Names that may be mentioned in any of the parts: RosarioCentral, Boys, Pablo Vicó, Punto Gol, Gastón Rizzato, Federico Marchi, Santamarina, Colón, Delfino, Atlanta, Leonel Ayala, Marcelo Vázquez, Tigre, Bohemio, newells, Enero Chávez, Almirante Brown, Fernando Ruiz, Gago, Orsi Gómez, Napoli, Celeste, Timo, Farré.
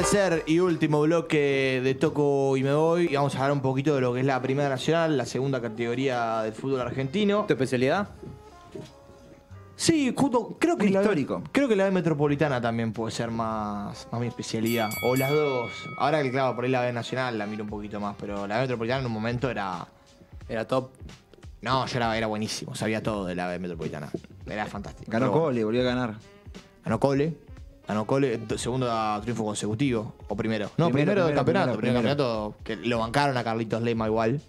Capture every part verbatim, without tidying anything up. tercer y último bloque de Toco y Me Voy, y vamos a hablar un poquito de lo que es la Primera Nacional, la segunda categoría del fútbol argentino. ¿Tu especialidad? Sí, justo, creo que histórico. La, creo que la B Metropolitana también puede ser más, más mi especialidad. O las dos. Ahora que claro, por ahí la B Nacional la miro un poquito más, pero la B Metropolitana en un momento era... Era top. No, yo era, era buenísimo, sabía todo de la B Metropolitana. Era fantástico. Ganó pero, Cole, volvió a ganar. Ganó Cole. Ganó Cole, segundo triunfo consecutivo. O primero. No, primero, primero, primero del campeonato. Primero, primero, primero campeonato que lo bancaron a Carlitos Lema igual.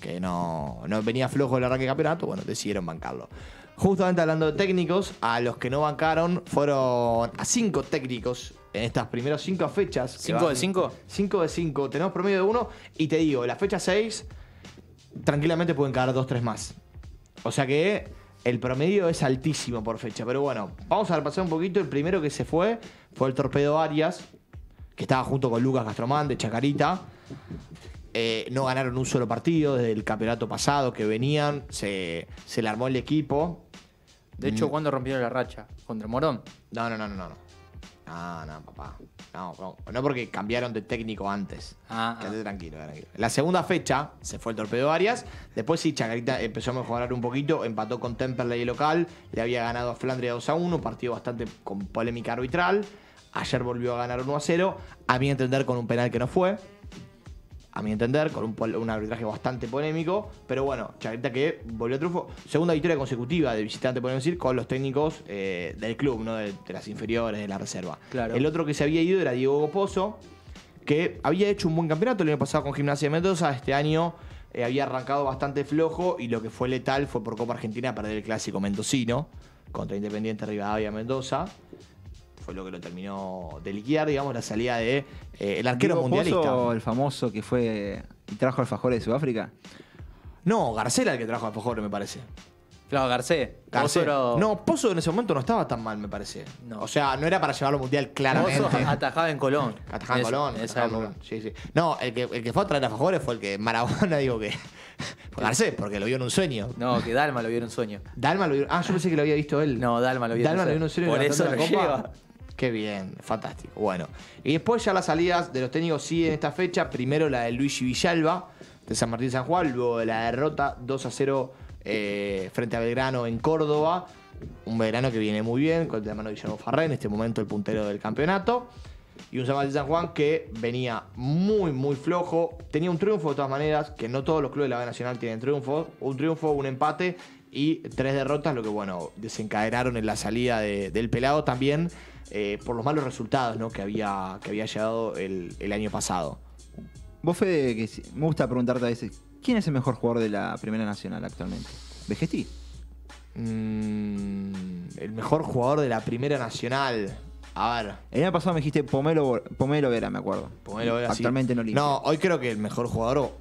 Que no, no venía flojo el arranque de campeonato. Bueno, decidieron bancarlo. Justamente hablando de técnicos, a los que no bancaron fueron a cinco técnicos en estas primeras cinco fechas. ¿Cinco de cinco? Cinco de cinco. Tenemos promedio de uno. Y te digo, la fecha seis, tranquilamente pueden caer dos, tres más. O sea que el promedio es altísimo por fecha. Pero bueno, vamos a repasar un poquito. El primero que se fue fue el Torpedo Arias, que estaba junto con Lucas Gastromán de Chacarita. Eh, no ganaron un solo partido desde el campeonato pasado que venían. Se, se le armó el equipo. De hecho, ¿cuándo rompieron la racha? ¿Contra Morón? No, no, no, no, no. No, no, papá. No, no, no porque cambiaron de técnico antes. Ah, Quédate ah. tranquilo, tranquilo. La segunda fecha se fue el Torpedo Arias. Después sí, Chacarita empezó a mejorar un poquito. Empató con Temperley local. Le había ganado a Flandria dos a uno. Un partido bastante con polémica arbitral. Ayer volvió a ganar uno a cero. A mi entender, con un penal que no fue. A mi entender, con un, un arbitraje bastante polémico. Pero bueno, Chacarita que volvió a triunfo. Segunda victoria consecutiva de visitante, podemos decir, con los técnicos eh, del club, ¿no? De, de las inferiores, de la reserva. Claro. El otro que se había ido era Diego Pozo, que había hecho un buen campeonato el año pasado con Gimnasia de Mendoza. Este año eh, había arrancado bastante flojo y lo que fue letal fue por Copa Argentina perder el clásico mendocino contra Independiente Rivadavia Mendoza. Fue lo que lo terminó de liquidar, digamos, la salida de eh, el arquero Diego mundialista. Pozo, el famoso que fue y trajo alfajores de Sudáfrica. No, Garcés era el que trajo alfajores, me parece. Claro, Garcés. Garcés. Pozo era... No, Pozo en ese momento no estaba tan mal, me parece. No. O sea, no era para llevarlo mundial, claramente. Pozo atajaba en Colón. Atajaba en Colón. Esa atajaba Colón. Sí, sí. No, el que, el que fue a traer alfajores fue el que Maradona, digo que... Garcés, porque lo vio en un sueño. No, que Dalma lo vio en un sueño. Dalma lo vio... Ah, yo pensé que lo había visto él. No, Dalma lo vio en un sueño. Dalma lo vio en un sueño. Por eso la lo copa. Lleva. Qué bien, fantástico. Bueno, y después ya las salidas de los técnicos siguen esta fecha. Primero la de Luigi Villalba, de San Martín San Juan. Luego de la derrota dos a cero eh, frente a Belgrano en Córdoba. Un Belgrano que viene muy bien, con la mano de Guillermo Farré, en este momento el puntero del campeonato. Y un San Martín San Juan que venía muy, muy flojo. Tenía un triunfo de todas maneras, que no todos los clubes de la B Nacional tienen triunfos. Un triunfo, un empate y tres derrotas, lo que bueno, desencadenaron en la salida de, del pelado también. Eh, por los malos resultados, ¿no? que había que había llegado el, el año pasado. Vos, Fede, que me gusta preguntarte a veces, ¿quién es el mejor jugador de la Primera Nacional actualmente? ¿Vegesti? Mm, el mejor jugador de la Primera Nacional. A ver. El año pasado me dijiste Pomelo, Pomelo Vera, me acuerdo. Pomelo Vera, actualmente sí. No limpia. No, hoy creo que el mejor jugador...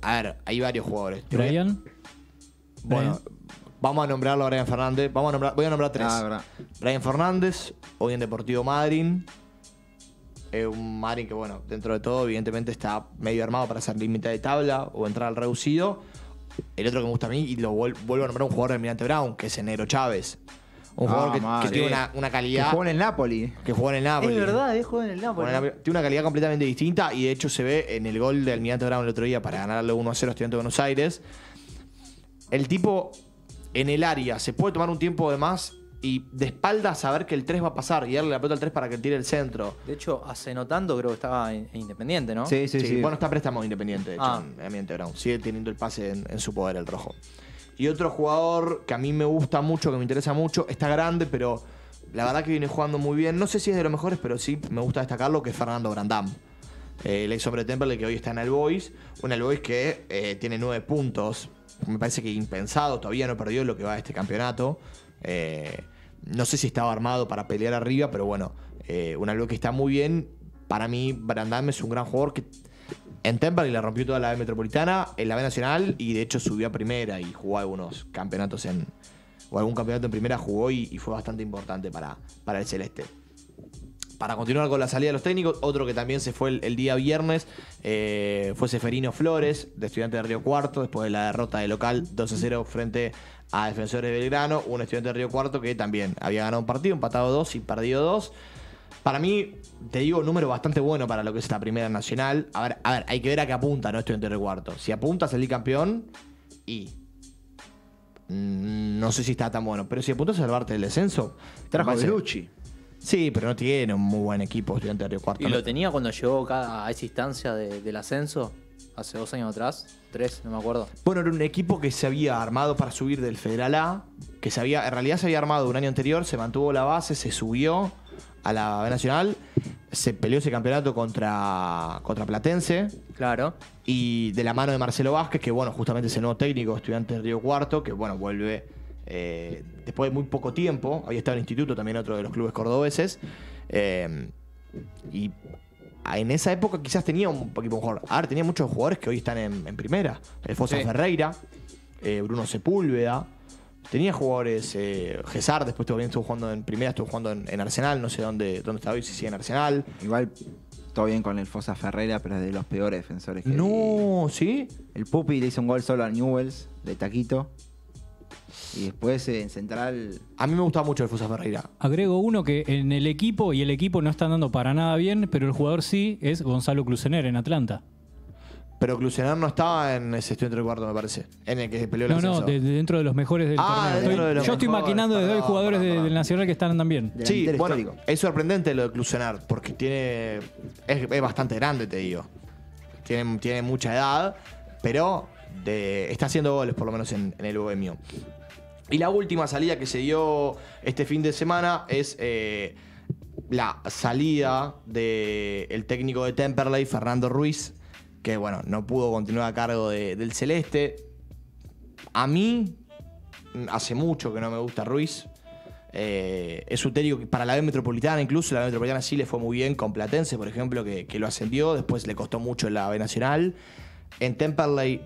A ver, hay varios jugadores. ¿Brian? Bueno... Brian. Vamos a nombrarlo a Brian Fernández. Vamos a nombrar, voy a nombrar tres. Ah, verdad. Brian Fernández, hoy en Deportivo Madryn. Eh, un Madryn que, bueno, dentro de todo, evidentemente está medio armado para ser límite de tabla o entrar al reducido. El otro que me gusta a mí, y lo vuelvo a nombrar, un jugador de Almirante Brown, que es Enero Chávez. Un ah, jugador que, madre, que tiene una, una calidad... Que jugó en el Napoli. Que jugó en el Napoli. Es verdad, es jugó en el Napoli. Tiene una calidad completamente distinta y, de hecho, se ve en el gol de Almirante Brown el otro día para ganarle uno a cero a Estudiante de Buenos Aires. El tipo... En el área se puede tomar un tiempo de más y de espaldas saber que el tres va a pasar y darle la pelota al tres para que tire el centro. De hecho, hace no tanto creo que estaba en Independiente, ¿no? Sí, sí, sí. sí. Bueno, está préstamo Independiente, de hecho, ah. en Almirante Brown. Sigue teniendo el pase en, en su poder, el rojo. Y otro jugador que a mí me gusta mucho, que me interesa mucho, está grande, pero la verdad que viene jugando muy bien. No sé si es de los mejores, pero sí me gusta destacarlo, que es Fernando Brandam. Eh, el ex hombre de Temperley que hoy está en el Boys. Un el Boys que eh, tiene nueve puntos. Me parece que impensado, todavía no perdió lo que va a este campeonato. Eh, no sé si estaba armado para pelear arriba, pero bueno, eh, un algo que está muy bien. Para mí, Brandam es un gran jugador que en Temperley le rompió toda la B Metropolitana, en la B Nacional, y de hecho subió a primera y jugó algunos campeonatos en... O algún campeonato en primera jugó y, y fue bastante importante para, para el Celeste. Para continuar con la salida de los técnicos, otro que también se fue el, el día viernes eh, fue Ceferino Flores, de Estudiante de Río Cuarto, después de la derrota de local dos a cero frente a Defensores de Belgrano. Un Estudiante de Río Cuarto que también había ganado un partido, empatado dos y perdido dos. Para mí, te digo, un número bastante bueno para lo que es la Primera Nacional. A ver, a ver, hay que ver a qué apunta, ¿no? Estudiante de Río Cuarto. Si apunta a salir campeón, y no sé si está tan bueno, pero si apuntas a salvarte del descenso, trajo a Bellucci. Sí, pero no tiene un muy buen equipo Estudiante de Río Cuarto. ¿Y lo tenía cuando llegó a esa instancia de, del ascenso? Hace dos años atrás, tres, no me acuerdo. Bueno, era un equipo que se había armado para subir del Federal A, que se había, en realidad se había armado un año anterior, se mantuvo la base, se subió a la B Nacional, se peleó ese campeonato contra, contra Platense. Claro. Y de la mano de Marcelo Vázquez, que bueno, justamente es el nuevo técnico Estudiante de Río Cuarto, que bueno, vuelve eh, después de muy poco tiempo, había estado en Instituto, también otro de los clubes cordobeses, eh, y... En esa época quizás tenía un poquito mejor. Ahora tenía muchos jugadores que hoy están en, en primera. El Fosa sí. Ferreira, eh, Bruno Sepúlveda. Tenía jugadores. Eh, Gesar, después también estuvo jugando en primera, estuvo jugando en, en Arsenal. No sé dónde, dónde está hoy, si sigue en Arsenal. Igual, todo bien con el Fosa Ferreira, pero es de los peores defensores que No, vi. ¿Sí? El Pupi le hizo un gol solo a Newell's de taquito. Y después en Central... A mí me gustaba mucho el Fosa Ferreira. Agrego uno que en el equipo, y el equipo no está andando para nada bien, pero el jugador sí, es Gonzalo Clusener en Atlanta. Pero Clusener no estaba en ese Estudiante de Cuarto, me parece. En el que se peleó el ascenso. No, no, de, de dentro de los mejores del ah, torneo. Estoy, de los yo estoy mejores, maquinando de dos jugadores no, no, no. De, del Nacional que están también. Sí, bueno, histórico. Es sorprendente lo de Clusener, porque tiene es, es bastante grande, te digo. Tiene, tiene mucha edad, pero de, está haciendo goles, por lo menos en, en el bohemio. Y la última salida que se dio este fin de semana es eh, la salida del técnico de Temperley, Fernando Ruiz, que bueno, no pudo continuar a cargo de, del Celeste. A mí, hace mucho que no me gusta Ruiz. Eh, es un técnico que para la B Metropolitana, incluso la B Metropolitana sí le fue muy bien con Platense, por ejemplo, que, que lo ascendió. Después le costó mucho en la B Nacional. En Temperley...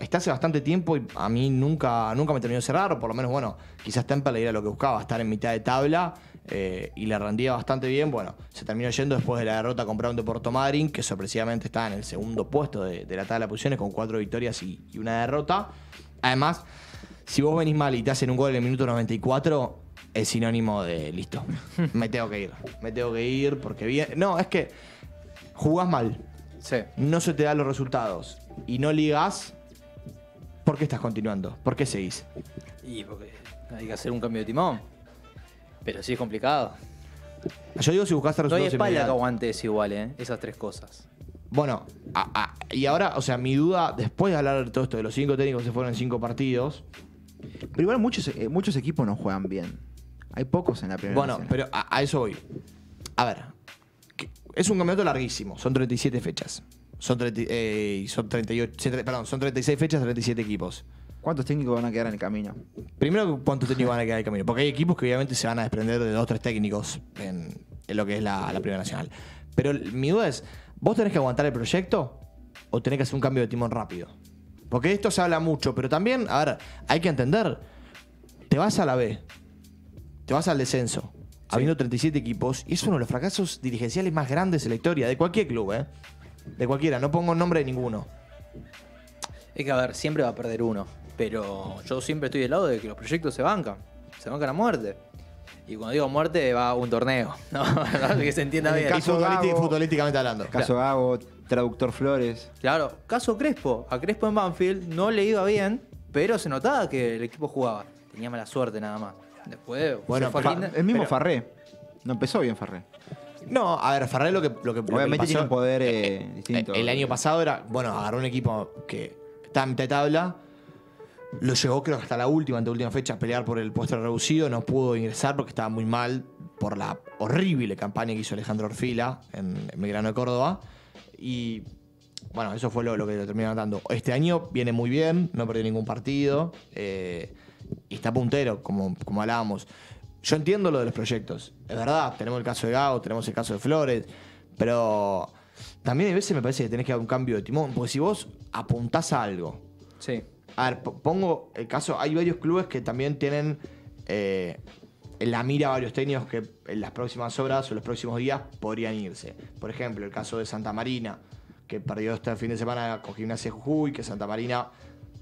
Está hace bastante tiempo y a mí nunca, nunca me terminó de cerrar, o por lo menos, bueno, quizás Temperley era lo que buscaba, estar en mitad de tabla eh, y le rendía bastante bien. Bueno, se terminó yendo después de la derrota con Brown de Deportivo Madryn, que sorpresivamente está en el segundo puesto de, de la tabla de posiciones con cuatro victorias y, y una derrota. Además, si vos venís mal y te hacen un gol en el minuto noventa y cuatro, es sinónimo de listo, me tengo que ir, me tengo que ir porque bien. No, es que jugás mal, sí. No se te dan los resultados y no ligás. ¿Por qué estás continuando? ¿Por qué seguís? Y porque hay que hacer un cambio de timón. Pero sí es complicado. Yo digo si buscás resultados. No hay espalda que aguantes igual, ¿eh? Esas tres cosas. Bueno, a, a, y ahora, o sea, mi duda, después de hablar de todo esto, de los cinco técnicos se fueron en cinco partidos. Pero igual muchos, eh, muchos equipos no juegan bien. Hay pocos en la primera. Bueno, pero a, a eso voy. A ver, es un campeonato larguísimo. Son treinta y siete fechas. Son, treinta, eh, son, treinta y ocho, perdón, son treinta y seis fechas, treinta y siete equipos. ¿Cuántos técnicos van a quedar en el camino? Primero, ¿cuántos técnicos van a quedar en el camino? Porque hay equipos que obviamente se van a desprender de dos o tres técnicos en, en lo que es la, la Primera Nacional. Pero mi duda es, ¿vos tenés que aguantar el proyecto o tenés que hacer un cambio de timón rápido? Porque de esto se habla mucho, pero también, a ver, hay que entender, te vas a la B, te vas al descenso, sí. Habiendo treinta y siete equipos, y es uno de los fracasos dirigenciales más grandes en la historia de cualquier club, ¿eh? De cualquiera, no pongo nombre de ninguno. Es que a ver, siempre va a perder uno. Pero yo siempre estoy del lado de que los proyectos se bancan. Se bancan a muerte. Y cuando digo muerte, va a un torneo. No, no, que se entienda bien. Caso Gago, futbolísticamente hablando. Caso Gago, traductor Flores. Claro, caso Crespo. A Crespo en Banfield no le iba bien, pero se notaba que el equipo jugaba. Tenía mala suerte nada más. Después, bueno, fue linda, el mismo pero... Farré. No empezó bien Farré. No, a ver, Farré lo que... Lo que obviamente pasó, tiene un poder eh, eh, distinto. El año pasado era... Bueno, agarró un equipo que está en mitad de tabla. Lo llegó creo que hasta la última, ante última fecha, a pelear por el puesto reducido. No pudo ingresar porque estaba muy mal por la horrible campaña que hizo Alejandro Orfila en, en Belgrano de Córdoba. Y bueno, eso fue lo, lo que lo terminó matando. Este año viene muy bien, no perdió ningún partido. Eh, y está puntero, como, como hablábamos. Yo entiendo lo de los proyectos, es verdad, tenemos el caso de Gago, tenemos el caso de Flores, pero también a veces me parece que tenés que dar un cambio de timón, porque si vos apuntás a algo... Sí. A ver, pongo el caso, hay varios clubes que también tienen eh, en la mira varios técnicos que en las próximas horas o los próximos días podrían irse. Por ejemplo, el caso de Santamarina, que perdió este fin de semana con Gimnasia de Jujuy, que Santamarina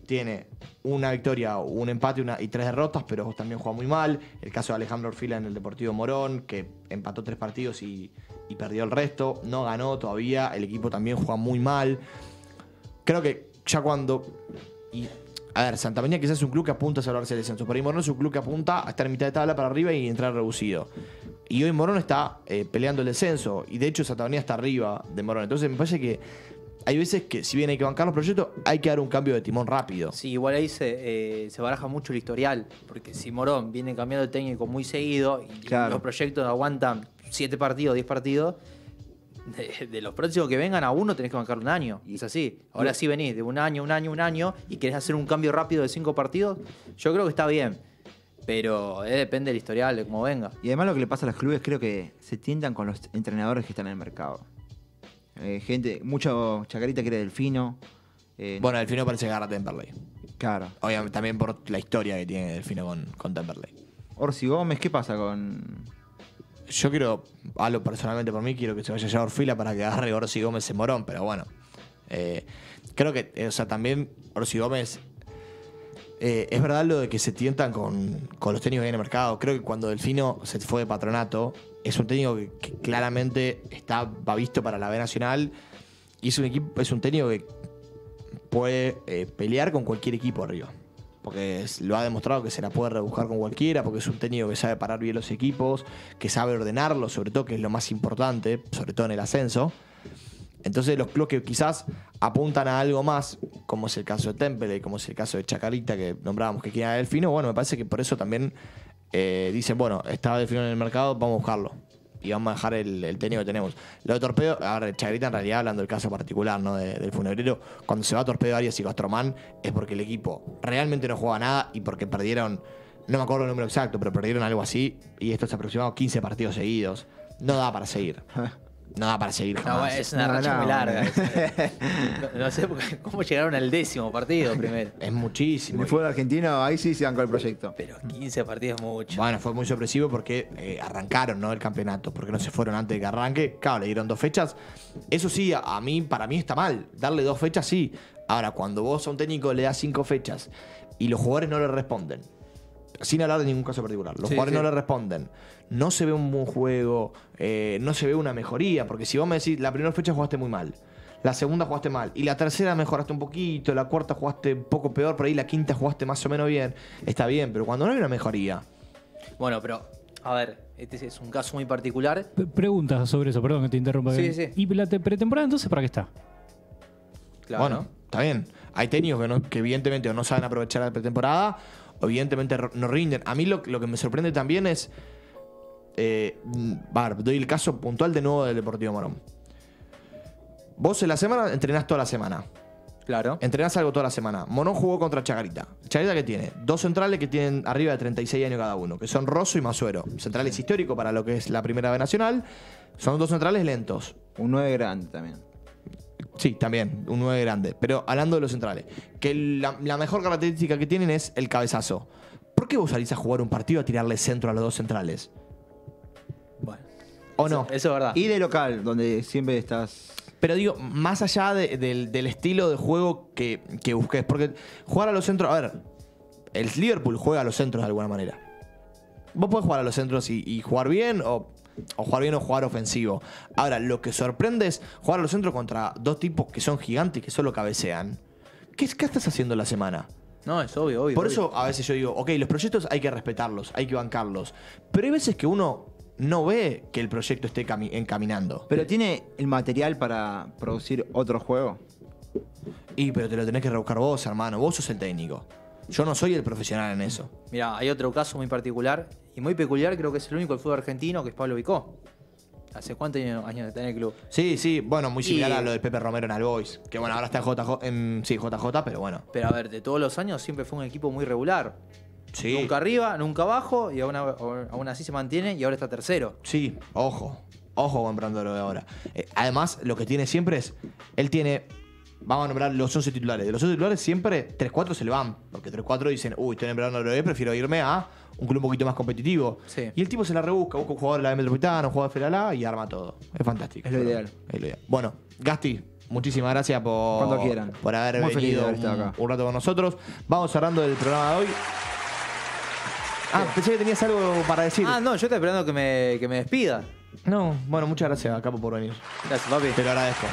tiene una victoria, un empate una, y tres derrotas, pero también juega muy mal. El caso de Alejandro Orfila en el Deportivo Morón, que empató tres partidos y, y perdió el resto. No ganó todavía, el equipo también juega muy mal. Creo que ya cuando... Y, a ver, Santamarina quizás es un club que apunta a salvarse el descenso, pero ahí Morón es un club que apunta a estar en mitad de tabla para arriba y entrar reducido. Y hoy Morón está eh, peleando el descenso, y de hecho Santamarina está arriba de Morón. Entonces me parece que hay veces que, si bien hay que bancar los proyectos, hay que dar un cambio de timón rápido. Sí, igual ahí se, eh, se baraja mucho el historial, porque si Morón viene cambiando de técnico muy seguido y claro, los proyectos aguantan siete partidos, diez partidos, de, de los próximos que vengan a uno tenés que bancar un año. Y es así. Ahora sí venís de un año, un año, un año y querés hacer un cambio rápido de cinco partidos, yo creo que está bien. Pero eh, depende del historial, de cómo venga. Y además lo que le pasa a los clubes, creo que se tientan con los entrenadores que están en el mercado. Eh, gente, mucho Chacarita quiere Delfino. Eh, bueno, Delfino parece que agarra Temperley. Claro. Obviamente, también por la historia que tiene Delfino con, con Temperley. Orsi Gómez, ¿qué pasa con...? Yo quiero, hablo personalmente por mí, quiero que se vaya ya Orfila para que agarre Orsi Gómez en Morón, pero bueno. Eh, creo que, o sea, también Orsi Gómez... Eh, es verdad lo de que se tientan con, con los técnicos que hay en el mercado. Creo que cuando Delfino se fue de Patronato, es un técnico que, que claramente está, va visto para la B Nacional, y es un, equipo, es un técnico que puede eh, pelear con cualquier equipo arriba, porque es, lo ha demostrado que se la puede rebuscar con cualquiera, porque es un técnico que sabe parar bien los equipos, que sabe ordenarlos, sobre todo, que es lo más importante, sobre todo en el ascenso. Entonces los clubes que quizás apuntan a algo más, como es el caso de Temperley, como es el caso de Chacarita, que nombrábamos, que quiera Delfino, bueno, me parece que por eso también eh, dicen, bueno, está Delfino en el mercado, vamos a buscarlo. Y vamos a dejar el, el técnico que tenemos. Lo de Torpedo, a ver, Chacarita en realidad, hablando del caso particular, ¿no? De, del funebrero, cuando se va Torpedo Arias y Gastromán, es porque el equipo realmente no jugaba nada y porque perdieron, no me acuerdo el número exacto, pero perdieron algo así, y esto es aproximado quince partidos seguidos. No da para seguir. No da para seguir jamás. No, es una no, racha no, muy larga. No, no sé cómo llegaron al décimo partido primero. Es muchísimo. El fútbol argentino, ahí sí se van con el proyecto. Pero quince partidos mucho. Bueno, fue muy sorpresivo porque eh, arrancaron, ¿no? El campeonato. Porque no se fueron antes de que arranque. Claro, le dieron dos fechas. Eso sí, a, a mí, para mí está mal. Darle dos fechas, sí. Ahora, cuando vos a un técnico le das cinco fechas y los jugadores no le responden, sin hablar de ningún caso particular, los sí, jugadores sí. no le responden, no se ve un buen juego, eh, no se ve una mejoría, porque si vos me decís, la primera fecha jugaste muy mal, la segunda jugaste mal, y la tercera mejoraste un poquito, la cuarta jugaste un poco peor, por ahí la quinta jugaste más o menos bien, está bien, pero cuando no hay una mejoría... Bueno, pero, a ver, este es un caso muy particular. P- preguntas sobre eso, perdón que te interrumpa. Sí, sí. ¿Y la te- pretemporada entonces para qué está? Claro, bueno, ¿no? Está bien. Hay técnicos que, no, que evidentemente o no saben aprovechar la pretemporada, evidentemente no rinden. A mí lo, lo que me sorprende también es... Eh, a ver, doy el caso puntual de nuevo del Deportivo Morón. Vos en la semana entrenás toda la semana. Claro. Entrenás algo toda la semana. Morón jugó contra Chacarita. Chacarita que tiene dos centrales que tienen arriba de treinta y seis años cada uno, que son Rosso y Masuero. Centrales históricos para lo que es la primera B Nacional. Son dos centrales lentos. Un nueve grande también. Sí, también, un nueve grande. Pero hablando de los centrales, que la, la mejor característica que tienen es el cabezazo. ¿Por qué vos salís a jugar un partido a tirarle centro a los dos centrales? Bueno. ¿O eso, no? Eso es verdad. Y de local, donde siempre estás... Pero digo, más allá de, de, del estilo de juego que, que busques. Porque jugar a los centros... A ver, el Liverpool juega a los centros de alguna manera. Vos podés jugar a los centros y, y jugar bien o... O jugar bien o jugar ofensivo. Ahora, lo que sorprende es jugar a los centros contra dos tipos que son gigantes y que solo cabecean. ¿Qué, qué estás haciendo la semana? No, es obvio, obvio. Por obvio. Eso a veces yo digo, ok, los proyectos hay que respetarlos, hay que bancarlos. Pero hay veces que uno no ve que el proyecto esté cami- encaminando. ¿Pero tiene el material para producir otro juego? Y pero te lo tenés que rebuscar vos, hermano. Vos sos el técnico. Yo no soy el profesional en eso. Mirá, hay otro caso muy particular y muy peculiar, creo que es el único del fútbol argentino, que es Pablo Vicó. ¿Hace cuántos años está en el club? Sí, sí, bueno, muy similar y... a lo de Pepe Romero en el Boys. Que bueno, ahora está J J, en sí, J J, pero bueno. Pero a ver, de todos los años siempre fue un equipo muy regular. Sí. Nunca arriba, nunca abajo, y aún, aún así se mantiene y ahora está tercero. Sí, ojo, ojo comprando lo de ahora. Eh, además, lo que tiene siempre es, él tiene... Vamos a nombrar los once titulares. De los once titulares siempre tres cuatro se le van. Porque tres cuatro dicen, uy, estoy nombrando a la B, prefiero irme a un club un poquito más competitivo. Sí. Y el tipo se la rebusca, busca un jugador de la B Metropolitana, un jugador de Feralá y arma todo. Es fantástico. Es lo ideal. Es lo ideal. Bueno, Gasti, muchísimas gracias por, por haber Muy venido un, acá. un rato con nosotros. Vamos cerrando el programa de hoy. Ah, pensé que tenías algo para decir. Ah, no, yo estoy esperando que me, que me despida. No, bueno, muchas gracias, Capo, por venir. Gracias, papi. Te lo agradezco.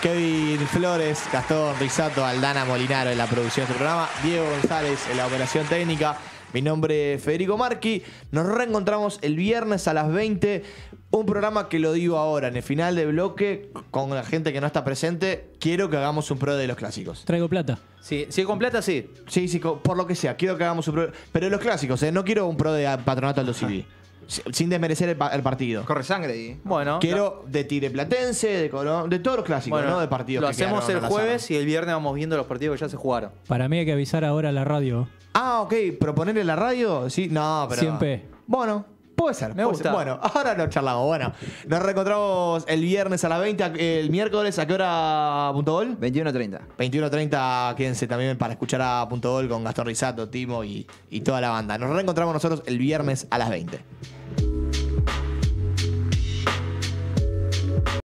Kevin Flores, Gastón Rizzato, Aldana Molinaro en la producción de este programa, Diego González en la operación técnica. Mi nombre es Federico Marchi. Nos reencontramos el viernes a las veinte. Un programa que lo digo ahora, en el final de bloque, con la gente que no está presente, quiero que hagamos un pro de los clásicos. Traigo plata. Sí, si es con plata, sí. Sí, sí, por lo que sea. Quiero que hagamos un pro. Pero de los clásicos, ¿eh? No quiero un pro de Patronato Aldo Civi. Sin desmerecer el, pa el partido. Corre sangre y... Bueno. Quiero no. de Tigre Platense, de Colón, de todos los clásicos, bueno, ¿no? De partidos. Lo que hacemos el jueves sala. y el viernes vamos viendo los partidos que ya se jugaron. Para mí hay que avisar ahora a la radio. Ah, ok. ¿Proponerle la radio? Sí, no, pero... Siempre. Bueno, puede ser. Me puede gusta. Ser. Bueno, ahora nos charlamos. Bueno, nos reencontramos el viernes a las veinte, el miércoles. ¿A qué hora Punto Gol? veintiuno treinta. veintiuno treinta, quédense también para escuchar a Punto Gol con Gastón Rizzato, Timo y, y toda la banda. Nos reencontramos nosotros el viernes a las veinte.